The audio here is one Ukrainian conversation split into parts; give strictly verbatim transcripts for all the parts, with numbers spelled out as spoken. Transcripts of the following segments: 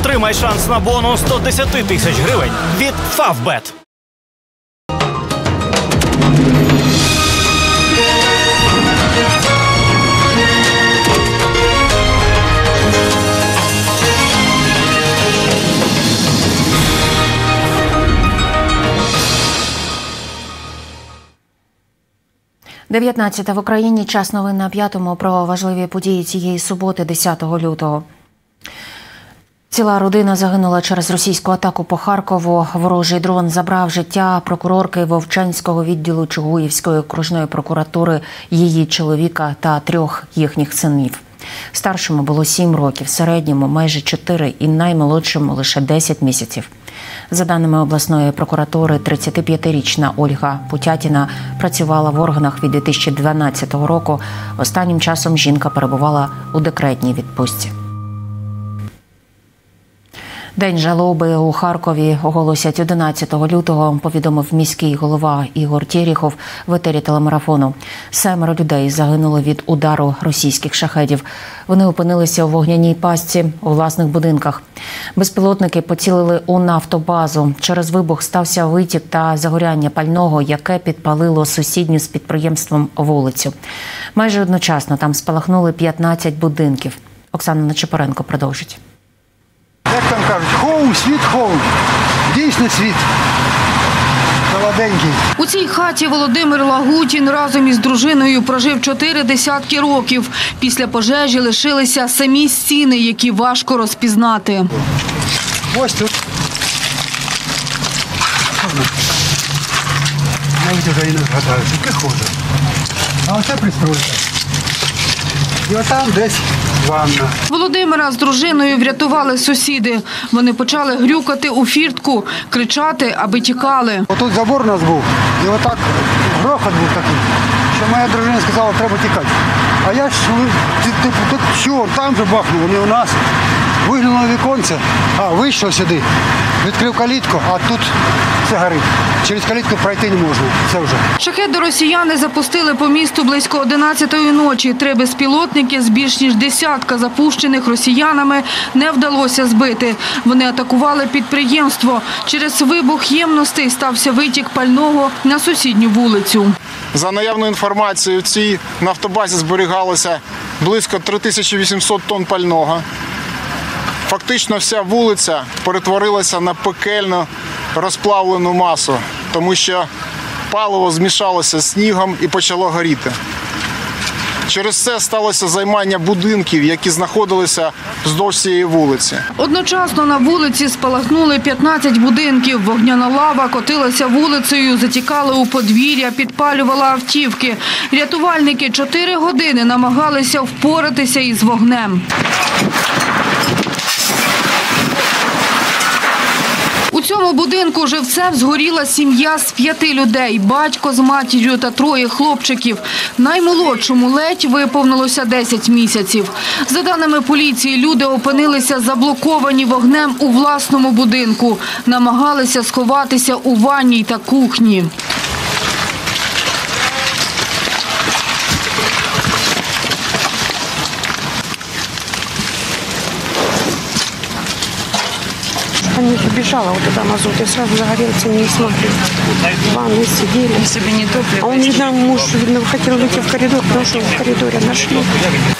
отримай шанс на бонус до десяти тисяч гривень від ФАВБЕТ. дев'ятнадцята в Україні. Час новин на п'ятому. Про важливі події цієї суботи, десятого лютого. Ціла родина загинула через російську атаку по Харкову. Ворожий дрон забрав життя прокурорки Вовчанського відділу Чугуївської окружної прокуратури, її чоловіка та трьох їхніх синів. Старшому було сім років, середньому – майже чотири і наймолодшому – лише десять місяців. За даними обласної прокуратури, тридцятип'ятирічна Ольга Путятіна працювала в органах від дві тисячі дванадцятого року. Останнім часом жінка перебувала у декретній відпустці. День жалоби у Харкові оголосять одинадцятого лютого, повідомив міський голова Ігор Терехов в етері телемарафону. Семеро людей загинули від удару російських шахедів. Вони опинилися у вогняній пастці у власних будинках. Безпілотники поцілили у нафтобазу. Через вибух стався витік та загоряння пального, яке підпалило сусідню з підприємством вулицю. Майже одночасно там спалахнули п'ятнадцять будинків. Оксана Нечепоренко продовжить. Як там кажуть, хоум, світ, хоум. Дійсно світ. Молоденький. У цій хаті Володимир Лагутін разом із дружиною прожив чотири десятки років. Після пожежі лишилися самі стіни, які важко розпізнати. Ось тут. Навіть уже і не згадаю, тільки хожу. А оце пристройка. І отам десь. Володимира з дружиною врятували сусіди. Вони почали грюкати у фіртку, кричати, аби тікали. Отут забор у нас був, і отак грохот був такий, що моя дружина сказала, треба тікати. А я ж, тут що, там же бахнуло, не у нас. Виглянуло віконце, а вийшло сюди, відкрив калітку, а тут все горить. Через калітку пройти не можна, все вже. Шахеди росіяни запустили по місту близько одинадцятої ночі. Три безпілотники з більш ніж десятка запущених росіянами не вдалося збити. Вони атакували підприємство. Через вибух ємностей стався витік пального на сусідню вулицю. За наявною інформацією, в цій нафтобазі зберігалося близько три тисячі вісімсот тонн пального. Фактично вся вулиця перетворилася на пекельно розплавлену масу, тому що паливо змішалося з снігом і почало горіти. Через це сталося займання будинків, які знаходилися вздовж цієї вулиці. Одночасно на вулиці спалахнули п'ятнадцять будинків. Вогняна лава котилася вулицею, затікала у подвір'я, підпалювала автівки. Рятувальники чотири години намагалися впоратися із вогнем. У цьому будинку живцем згоріла сім'я з п'яти людей – батько з матір'ю та троє хлопчиків. Наймолодшому ледь виповнилося десять місяців. За даними поліції, люди опинилися заблоковані вогнем у власному будинку. Намагалися сховатися у ванній та кухні. Они побежала вот это мазут, и сразу загорелся, не смогли. В ванной сидели. А он, видно, муж, видно, хотел выйти в коридор, потому что в коридоре нашли.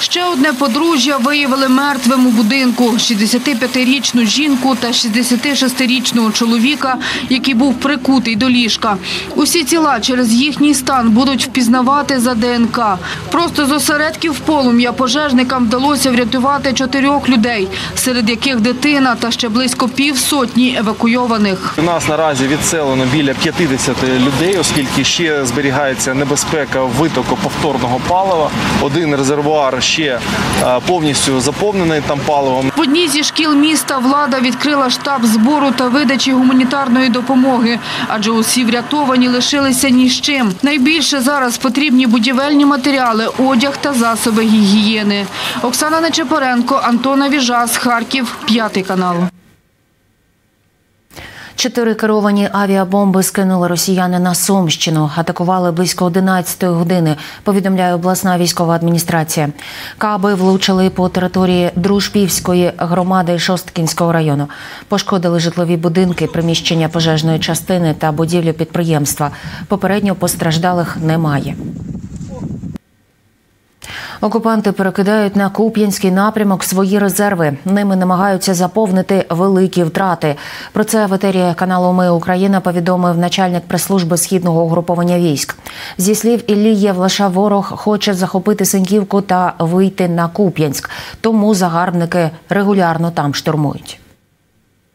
Ще одне подружжя виявили мертвим у будинку. шістдесятип'ятирічну жінку та шістдесятишестирічного чоловіка, який був прикутий до ліжка. Усі тіла через їхній стан будуть впізнавати за ДНК. Просто з осередків полум'я пожежникам вдалося врятувати чотирьох людей, серед яких дитина та ще близько півсотні евакуйованих. У нас наразі відселено біля п'ятдесяти людей, оскільки ще зберігається небезпека витоку повторного палива. Один резервуар ще повністю заповнений там паливом. В одній зі шкіл міста влада відкрила штаб збору та видачі гуманітарної допомоги, адже усі врятовані лишилися ні з чим. Найбільше зараз потрібні будівельні матеріали, одяг та засоби гігієни. Оксана Нечепоренко, Антон Вівжик, Харків, п'ятий канал. Чотири керовані авіабомби скинули росіяни на Сумщину. Атакували близько одинадцятої години, повідомляє обласна військова адміністрація. Каби влучили по території Дружпівської громади Шосткінського району. Пошкодили житлові будинки, приміщення пожежної частини та будівлю підприємства. Попередньо постраждалих немає. Окупанти перекидають на Куп'янський напрямок свої резерви. Ними намагаються заповнити великі втрати. Про це в етері каналу «Ми Україна» повідомив начальник прес-служби Східного угруповання військ. Зі слів Іллі Євлаша, ворог хоче захопити Сеньківку та вийти на Куп'янськ. Тому загарбники регулярно там штурмують.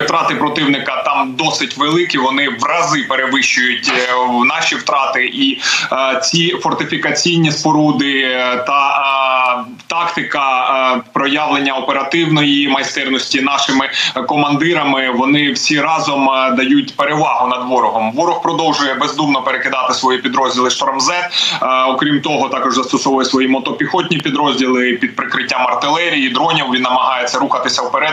Втрати противника там досить великі, вони в рази перевищують наші втрати, і е, ці фортифікаційні споруди та е, тактика е, проявлення оперативної майстерності нашими командирами, вони всі разом дають перевагу над ворогом. Ворог продовжує бездумно перекидати свої підрозділи «Шторм-Зет», е, окрім того також застосовує свої мотопіхотні підрозділи під прикриттям артилерії, дронів, він намагається рухатися вперед.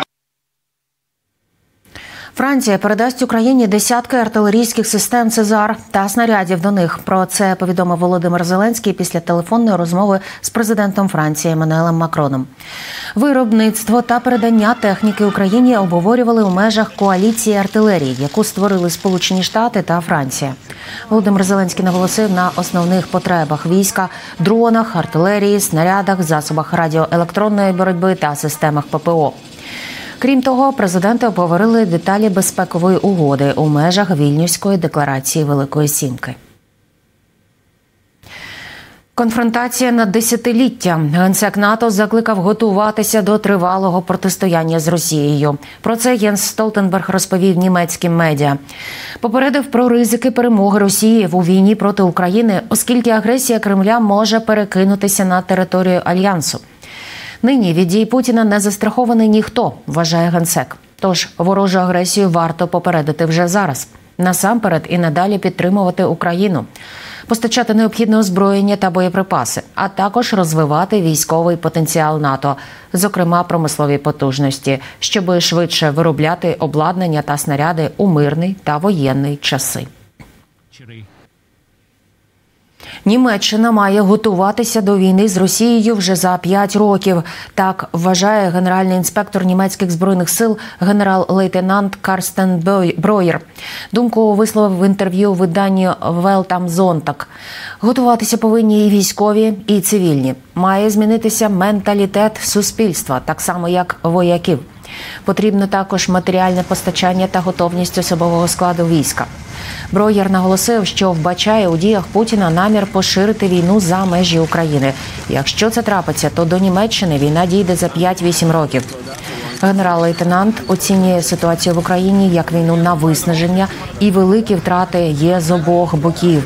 Франція передасть Україні десятки артилерійських систем «ЦЕЗАР» та снарядів до них. Про це повідомив Володимир Зеленський після телефонної розмови з президентом Франції Мануелем Макроном. Виробництво та передання техніки Україні обговорювали у межах коаліції артилерії, яку створили Сполучені Штати та Франція. Володимир Зеленський наголосив на основних потребах війська – дронах, артилерії, снарядах, засобах радіоелектронної боротьби та системах ППО. Крім того, президенти обговорили деталі безпекової угоди у межах Вільнюської декларації Великої Сімки. Конфронтація на десятиліття. Генсек НАТО закликав готуватися до тривалого протистояння з Росією. Про це Єнс Столтенберг розповів німецьким медіа. Попередив про ризики перемоги Росії у війні проти України, оскільки агресія Кремля може перекинутися на територію Альянсу. Нині від дій Путіна не застрахований ніхто, вважає Генсек. Тож ворожу агресію варто попередити вже зараз. Насамперед і надалі підтримувати Україну, постачати необхідне озброєння та боєприпаси, а також розвивати військовий потенціал НАТО, зокрема промислові потужності, щоб швидше виробляти обладнання та снаряди у мирний та воєнний часи. Німеччина має готуватися до війни з Росією вже за п'ять років. Так вважає генеральний інспектор німецьких збройних сил генерал-лейтенант Карстен Бройер. Думку висловив в інтерв'ю виданню «Welt am Sonntag». Готуватися повинні і військові, і цивільні. Має змінитися менталітет суспільства, так само як вояків. Потрібно також матеріальне постачання та готовність особового складу війська. Бройер наголосив, що вбачає у діях Путіна намір поширити війну за межі України. Якщо це трапиться, то до Німеччини війна дійде за п'ять-вісім років. Генерал-лейтенант оцінює ситуацію в Україні як війну на виснаження, і великі втрати є з обох боків.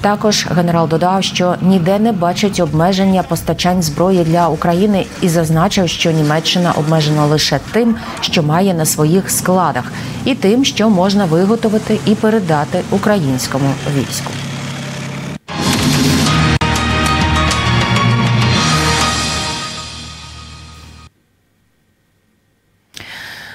Також генерал додав, що ніде не бачить обмеження постачань зброї для України і зазначив, що Німеччина обмежена лише тим, що має на своїх складах, і тим, що можна виготовити і передати українському війську.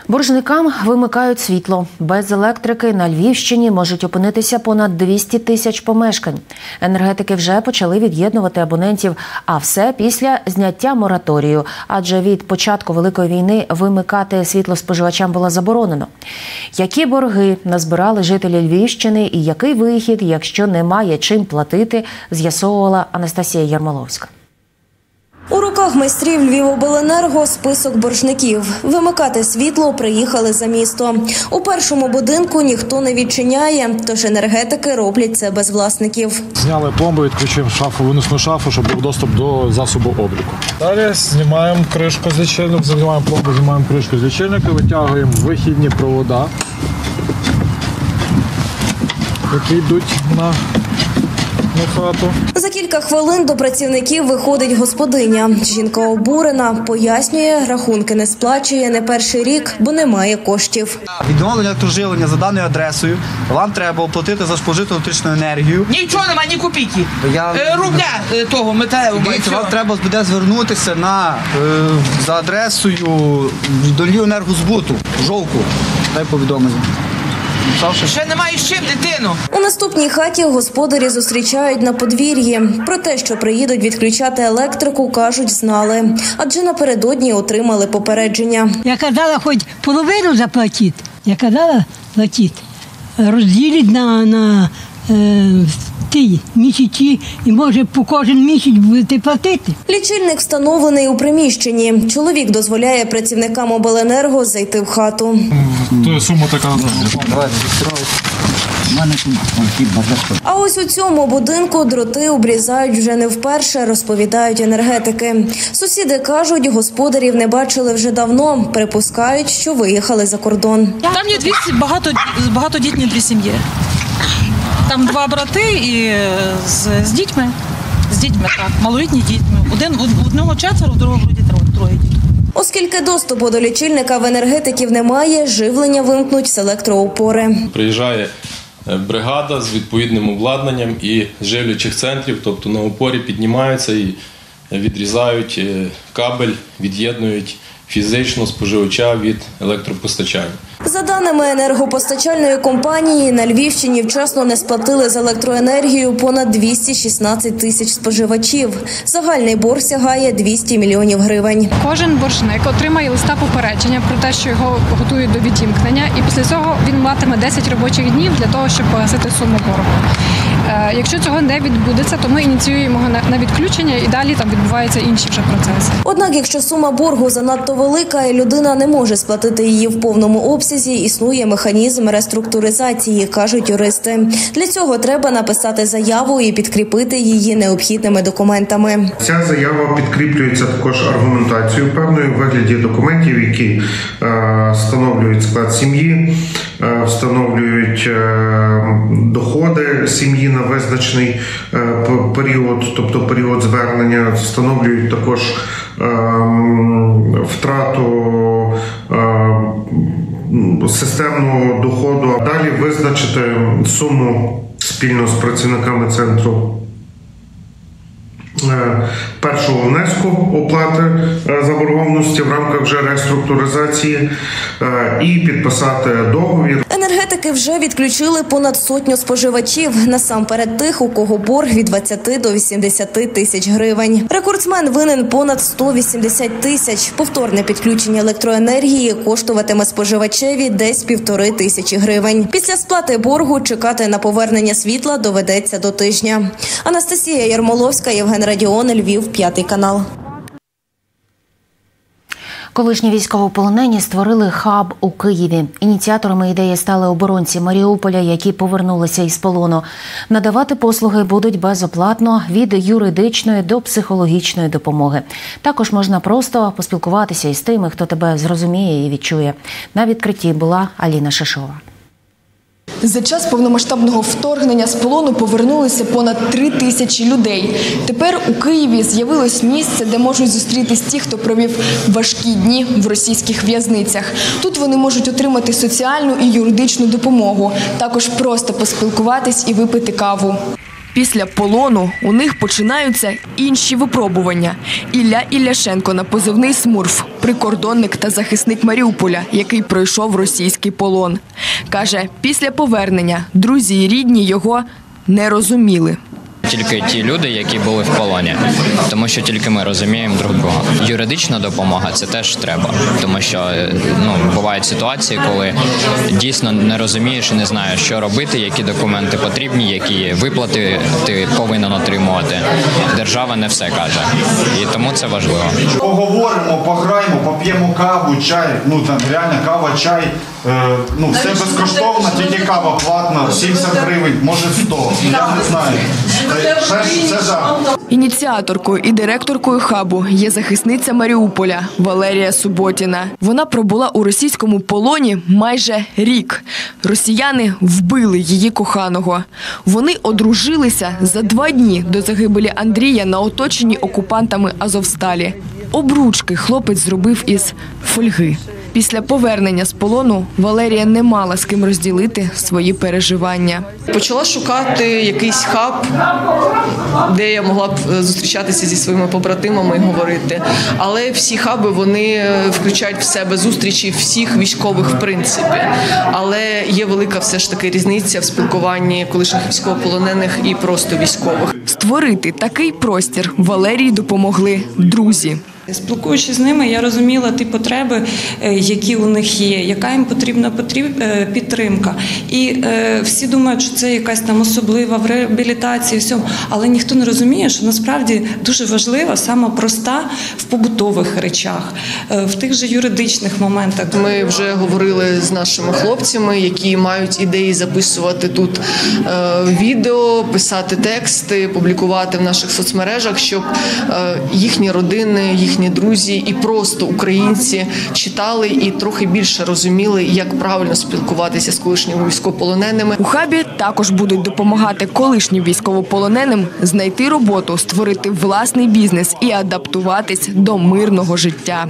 Боржникам вимикають світло. Без електрики на Львівщині можуть опинитися понад двісті тисяч помешкань. Енергетики вже почали від'єднувати абонентів, а все після зняття мораторію, адже від початку Великої війни вимикати світло споживачам було заборонено. Які борги назбирали жителі Львівщини і який вихід, якщо немає чим платити, з'ясовувала Анастасія Ярмоловська. У руках майстрів Львівобленерго список боржників. Вимикати світло приїхали за місто. У першому будинку ніхто не відчиняє, тож енергетики роблять це без власників. Зняли пломбу, відключив шафу, виносну шафу, щоб був доступ до засобу обліку. Далі знімаємо кришку з лічильника, знімаємо пломбу, знімаємо кришку з лічильника, витягуємо вихідні провода, які йдуть на... За кілька хвилин до працівників виходить господиня. Жінка обурена, пояснює, рахунки не сплачує не перший рік, бо немає коштів. Відновлення електрожилення за даною адресою. Вам треба оплатити за спожиту електричну енергію. Нічого немає, ні копійки. Я... Рубля того металевого. Вам треба буде звернутися на, за адресою до Львівенергозбуту, Жовку. Дай повідомлення. Ще немає з чим дитину. У наступній хаті господарі зустрічають на подвір'ї. Про те, що приїдуть відключати електрику, кажуть, знали. Адже напередодні отримали попередження. Я казала, хоч половину заплатіть. Я казала, платіть. Розділіть на, на е, ті місяці і, може, по кожен місяць будете платити. Лічильник встановлений у приміщенні. Чоловік дозволяє працівникам обленерго зайти в хату. То сума така. А ось у цьому будинку дроти обрізають вже не вперше, розповідають енергетики. Сусіди кажуть, господарів не бачили вже давно, припускають, що виїхали за кордон. Там є дві багато, багатодітні дві сім'ї. Там два брати і з, з дітьми, з дітьми, так, малолітні дітьми. Один, у одного четверо, у другого троє дітей. Оскільки доступу до лічильника в енергетиків немає, живлення вимкнуть з електроопори. Приїжджає бригада з відповідним обладнанням і живлячих центрів, тобто на опорі піднімаються і відрізають кабель, від'єднують фізично споживача від електропостачання. За даними енергопостачальної компанії, на Львівщині вчасно не сплатили за електроенергію понад двісті шістнадцять тисяч споживачів. Загальний борг сягає двісті мільйонів гривень. Кожен боржник отримає листа попередження про те, що його готують до відімкнення, і після цього він матиме десять робочих днів для того, щоб погасити суму боргу. Якщо цього не відбудеться, то ми ініціюємо його на відключення і далі там відбуваються інші вже процеси. Однак, якщо сума боргу занадто велика і людина не може сплатити її в повному обсязі, існує механізм реструктуризації, кажуть юристи. Для цього треба написати заяву і підкріпити її необхідними документами. Ця заява підкріплюється також аргументацією певною в вигляді документів, які е, встановлюють склад сім'ї, е, встановлюють е, доходи сім'ї на визначений е, період, тобто період звернення, встановлюють також е, втрату е, системного доходу, а далі визначити суму спільно з працівниками центру першого внеску оплати заборгованості в рамках вже реструктуризації і підписати договір. Енергетики вже відключили понад сотню споживачів, насамперед тих, у кого борг від двадцяти до вісімдесяти тисяч гривень. Рекордсмен винен понад сто вісімдесят тисяч. Повторне підключення електроенергії коштуватиме споживачеві десь півтори тисячі гривень. Після сплати боргу чекати на повернення світла доведеться до тижня. Анастасія Ярмоловська, Євген Радіон, Львів, п'ятий канал. Колишні військовополонені створили хаб у Києві. Ініціаторами ідеї стали оборонці Маріуполя, які повернулися із полону. Надавати послуги будуть безоплатно від юридичної до психологічної допомоги. Також можна просто поспілкуватися із тими, хто тебе зрозуміє і відчує. На відкритті була Аліна Шишова. За час повномасштабного вторгнення з полону повернулися понад три тисячі людей. Тепер у Києві з'явилось місце, де можуть зустрітись ті, хто провів важкі дні в російських в'язницях. Тут вони можуть отримати соціальну і юридичну допомогу, також просто поспілкуватись і випити каву. Після полону у них починаються інші випробування. Ілля Ілляшенко на позивний «Смурф», прикордонник та захисник Маріуполя, який пройшов російський полон. Каже, після повернення друзі і рідні його не розуміли. Тільки ті люди, які були в полоні, тому що тільки ми розуміємо друг друга. Юридична допомога – це теж треба, тому що ну, бувають ситуації, коли дійсно не розумієш і не знаєш, що робити, які документи потрібні, які виплати ти повинен отримувати. Держава не все каже, і тому це важливо. Поговоримо, пограємо, поп'ємо каву, чай, ну там реально кава, чай. Ну, все безкоштовно, тільки кава платна, сімдесят гривень, може сто, я не знаю. Ініціаторкою і директоркою хабу є захисниця Маріуполя Валерія Суботіна. Вона пробула у російському полоні майже рік. Росіяни вбили її коханого. Вони одружилися за два дні до загибелі Андрія на оточенні окупантами Азовсталі. Обручки хлопець зробив із фольги. Після повернення з полону Валерія не мала з ким розділити свої переживання. Почала шукати якийсь хаб, де я могла б зустрічатися зі своїми побратимами і говорити. Але всі хаби, вони включають в себе зустрічі всіх військових в принципі. Але є велика все ж таки різниця в спілкуванні колишніх військовополонених і просто військових. Створити такий простір Валерії допомогли друзі. Спілкуючись з ними, я розуміла ті потреби, які у них є, яка їм потрібна підтримка. І всі думають, що це якась там особлива в реабілітації, всьому. Але ніхто не розуміє, що насправді дуже важлива, саме проста в побутових речах, в тих же юридичних моментах. Ми вже говорили з нашими хлопцями, які мають ідеї записувати тут відео, писати тексти, публікувати в наших соцмережах, щоб їхні родини, їх їхні друзі і просто українці читали і трохи більше розуміли, як правильно спілкуватися з колишніми військовополоненими. У хабі також будуть допомагати колишнім військовополоненим знайти роботу, створити власний бізнес і адаптуватись до мирного життя.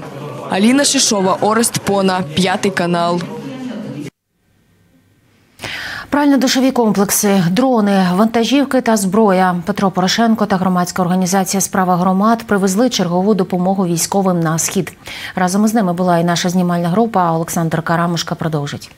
Аліна Шишова, Орест Пона, п'ятий канал. Прально-душові комплекси, дрони, вантажівки та зброя. Петро Порошенко та громадська організація «Справа громад» привезли чергову допомогу військовим на Схід. Разом із ними була і наша знімальна група. Олександр Карамушка продовжить.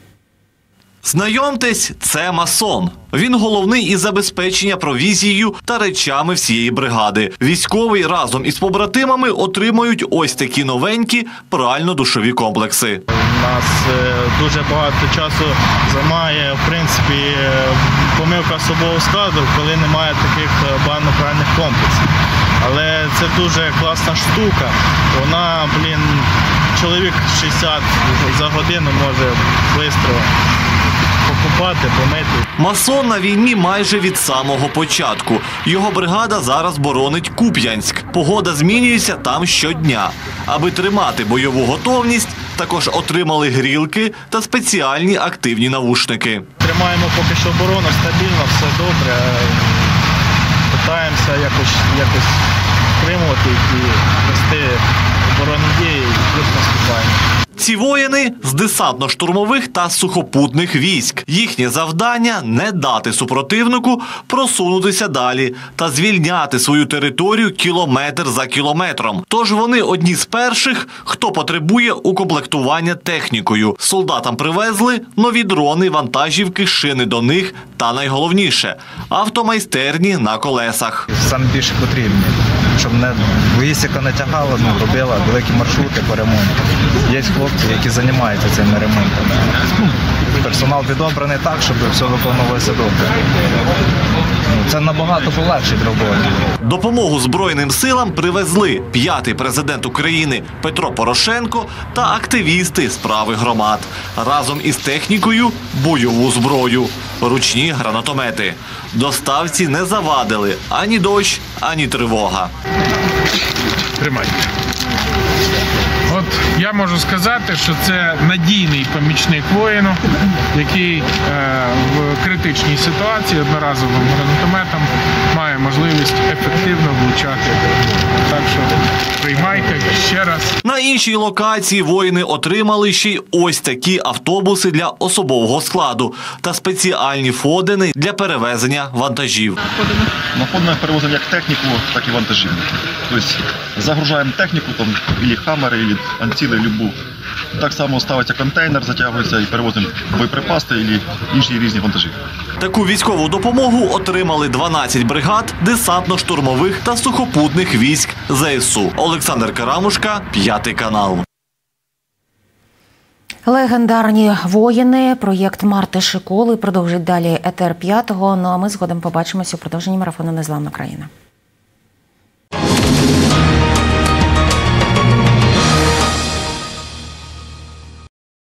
Знайомтесь, це Масон. Він головний із забезпечення провізією та речами всієї бригади. Військовий разом із побратимами отримують ось такі новенькі прально-душові комплекси. У нас дуже багато часу займає, в принципі, помилка особового складу, коли немає таких банно-пральних комплексів. Але це дуже класна штука. Вона, блін, чоловік шістдесят за годину може швидко покупати, помити. Масон на війні майже від самого початку. Його бригада зараз боронить Куп'янськ. Погода змінюється там щодня. Аби тримати бойову готовність, також отримали грілки та спеціальні активні навушники. Тримаємо поки що оборону стабільно, все добре. Питаємося якось, якось стримувати і вести оборонні дії і плюс наступаємо. Ці воїни з десантно-штурмових та сухопутних військ. Їхнє завдання – не дати супротивнику просунутися далі та звільняти свою територію кілометр за кілометром. Тож вони одні з перших, хто потребує укомплектування технікою. Солдатам привезли нові дрони, вантажівки, шини до них та найголовніше – автомайстерні на колесах. Саме більше потрібні, щоб логістика не тягала, не робила великі маршрути по ремонту. Є хлопці, які займаються цими ремонтами. Персонал відобраний так, щоб все виконувалося добре. Це набагато полегшить роботу. Допомогу Збройним силам привезли п'ятий президент України Петро Порошенко та активісти «Справи громад». Разом із технікою – бойову зброю. Ручні гранатомети. Доставці не завадили ані дощ, ані тривога. Тримайте. От я можу сказати, що це надійний помічник воїну, який е, в критичній ситуації одноразовим гранатометом має можливість ефективно влучати. Так що приймайте ще раз. На іншій локації воїни отримали ще й ось такі автобуси для особового складу та спеціальні фодини для перевезення вантажів. На фодинах перевозимо як техніку, так і вантажів. Тобто загружаємо техніку, там, або хамери, або анціли, любу. Так само ставиться контейнер, затягується і перевозимо боєприпаси або інші різні вантажі. Таку військову допомогу отримали дванадцять бригад десантно-штурмових та сухопутних військ ЗСУ. Олександр Карамушка, п'ятий канал. Легендарні воїни. Проєкт Марти Шиколи продовжить далі етер п'ятого. Ну а ми згодом побачимося у продовженні марафону «Незламна країна».